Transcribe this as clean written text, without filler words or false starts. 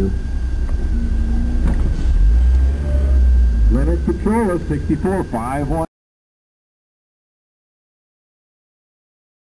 you. Leonard Cachola, 64.51.